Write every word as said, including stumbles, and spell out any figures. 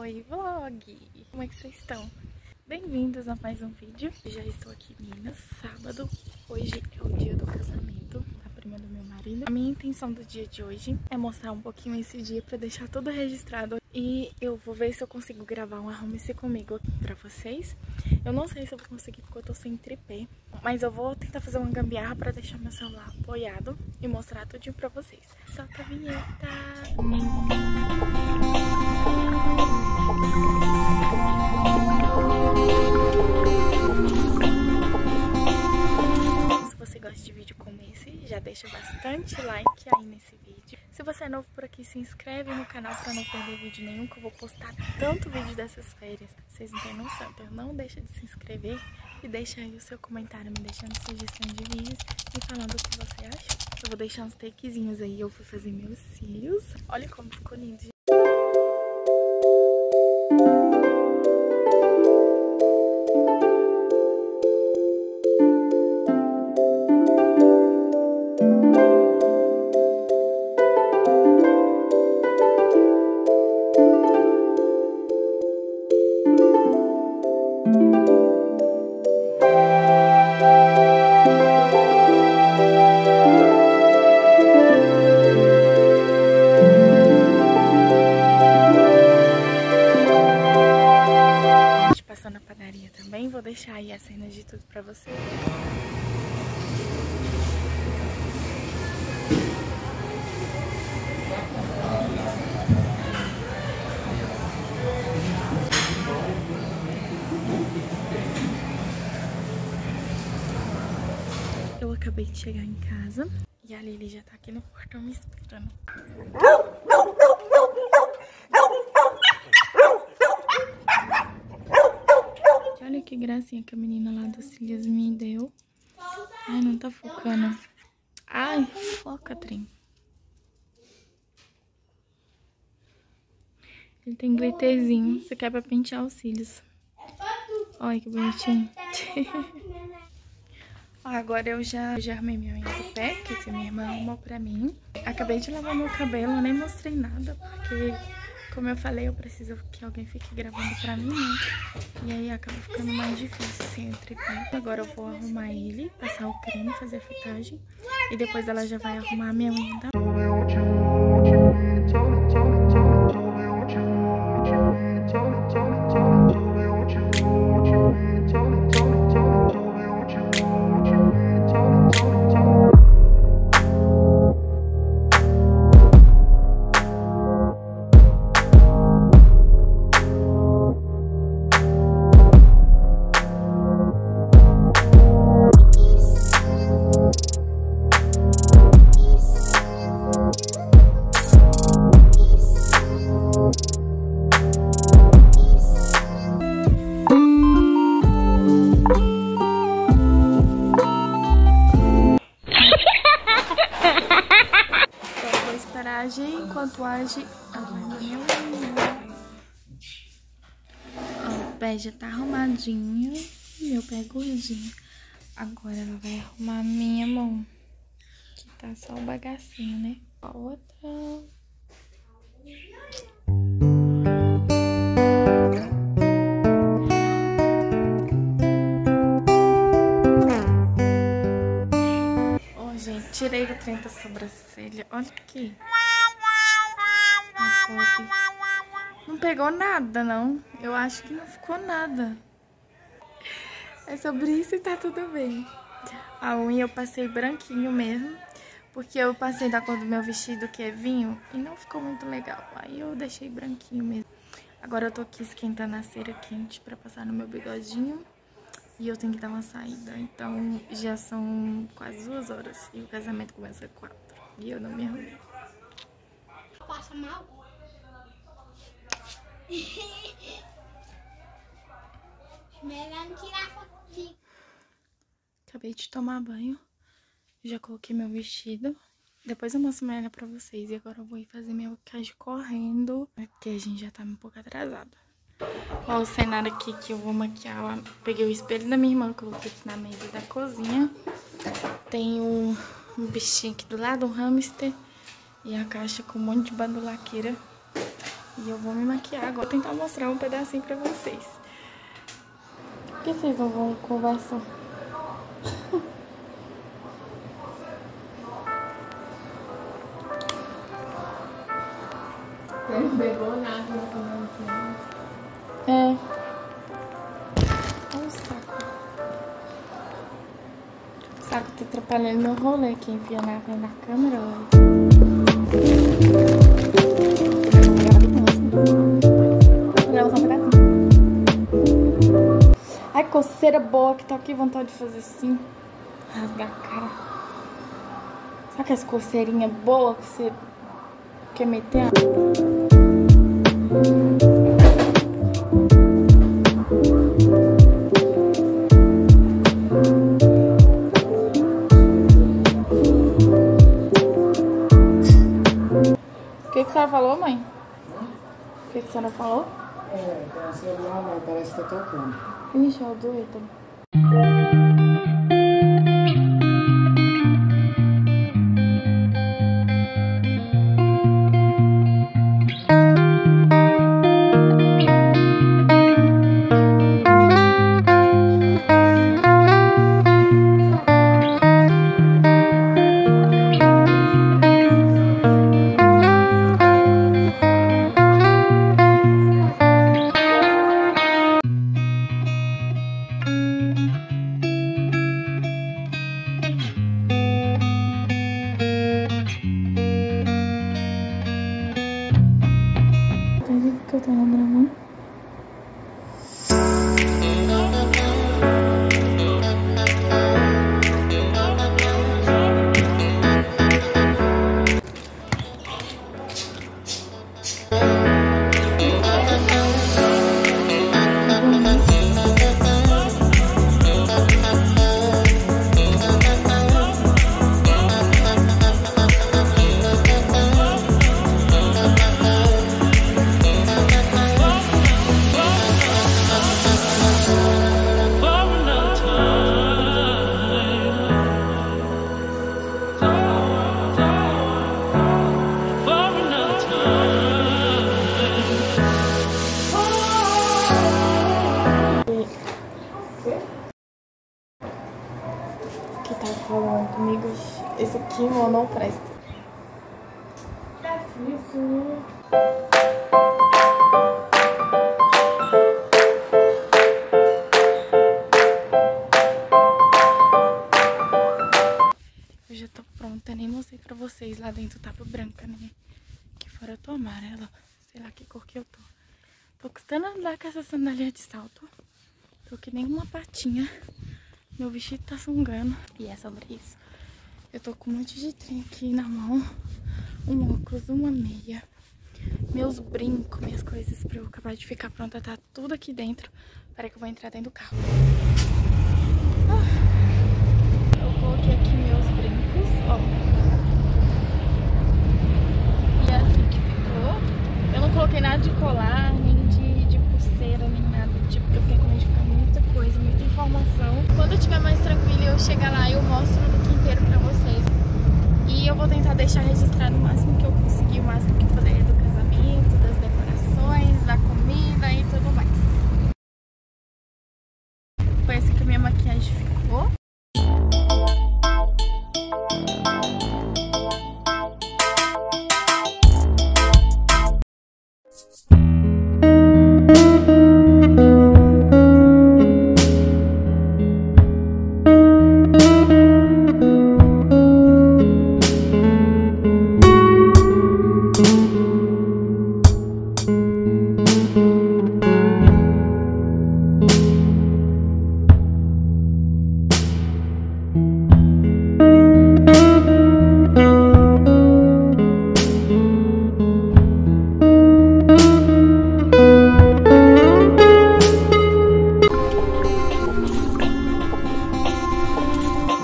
Oi vlog! Como é que vocês estão? Bem-vindos a mais um vídeo. Já estou aqui em Minas, sábado. Hoje é o dia do casamento da prima do meu marido. A minha intenção do dia de hoje é mostrar um pouquinho esse dia para deixar tudo registrado. E eu vou ver se eu consigo gravar um arrume-se comigo aqui pra vocês. Eu não sei se eu vou conseguir porque eu tô sem tripé, mas eu vou tentar fazer uma gambiarra pra deixar meu celular apoiado e mostrar tudinho pra vocês. Solta a vinheta! Se você gosta de vídeo como esse, já deixa bastante like aí nesse vídeo. Se você é novo por aqui, se inscreve no canal pra não perder vídeo nenhum, que eu vou postar tanto vídeo dessas férias. Vocês não têm noção, então não deixa de se inscrever e deixa aí o seu comentário, me deixando sugestão de vídeos e falando o que você acha. Eu vou deixar uns takezinhos aí, eu fui fazer meus cílios. Olha como ficou lindo, gente. Vou deixar aí as cenas de tudo pra vocês. Eu acabei de chegar em casa e a Lili já tá aqui no portão me esperando. Olha que gracinha que a menina lá dos cílios me deu. Ai, não tá focando. Ai, foca, trem. Ele tem glitterzinho. Você quer pra pentear os cílios. Olha que bonitinho. Agora eu já, já armei minha unha do pé, que minha irmã arrumou pra mim. Acabei de lavar meu cabelo, nem mostrei nada, porque... Como eu falei, eu preciso que alguém fique gravando pra mim, né? E aí acaba ficando mais difícil sem o tripé. Agora eu vou arrumar ele, passar o creme, fazer a fitagem. E depois ela já vai arrumar a minha unha. Enquanto age a minha unha. Ó, o pé já tá arrumadinho. Meu pé é gordinho. Agora ela vai arrumar a minha mão. Que tá só o bagacinho, né? A outra. Ó, oh, gente, tirei o trem da sobrancelha. Olha aqui. Não pegou nada, não. Eu acho que não ficou nada. É sobre isso e tá tudo bem. A unha eu passei branquinho mesmo, porque eu passei da cor do meu vestido, que é vinho, e não ficou muito legal. Aí eu deixei branquinho mesmo. Agora eu tô aqui esquentando a cera quente pra passar no meu bigodinho. E eu tenho que dar uma saída. Então já são quase duas horas e o casamento começa às quatro. E eu não me arrumei. Passa mal. Acabei de tomar banho. Já coloquei meu vestido. Depois eu mostro melhor pra vocês. E agora eu vou ir fazer minha maquiagem correndo, porque a gente já tá um pouco atrasado. Ó o cenário aqui que eu vou maquiar. Peguei o espelho da minha irmã, coloquei aqui na mesa da cozinha. Tem um, um bichinho aqui do lado, um hamster. E a caixa com um monte de bandolaqueira. E eu vou me maquiar agora, vou tentar mostrar um pedacinho pra vocês. Por que vocês não vão conversar? Não pegou nada, não tomou nada. É. Olha o saco. O saco tá atrapalhando meu rolê aqui, enfiando na frente da câmera hoje. Ai, coceira boa que tá aqui, vontade de fazer assim. Rasgar a cara. Sabe que as coceirinhas boas que você quer meter a... O que que a senhora falou, mãe? O que que a senhora falou? É, tem um celular, mas parece que tá tocando. Ixi, eu doido. Comigo, esse aqui eu não presto. Eu já tô pronta, nem mostrei pra vocês. Lá dentro tava branca, né? Que fora eu tô amarela, sei lá que cor que eu tô. Tô custando andar com essa sandália de salto. Tô que nem uma patinha. Meu vestido tá sungando. E é sobre isso. Eu tô com um monte de trem aqui na mão. Um óculos, uma meia. Meus brincos, minhas coisas pra eu acabar de ficar pronta. Tá tudo aqui dentro. Peraí que eu vou entrar dentro do carro. Ah. Eu coloquei aqui meus brincos. Ó. E é assim que ficou. Eu não coloquei nada de colar, nem de, de pulseira, nem nada do tipo. Porque eu fiquei com medo de ficar muita coisa, muita informação. Quando eu tiver mais tranquila e eu chegar lá, eu mostro no look inteiro pra vocês. E eu vou tentar deixar registrado o máximo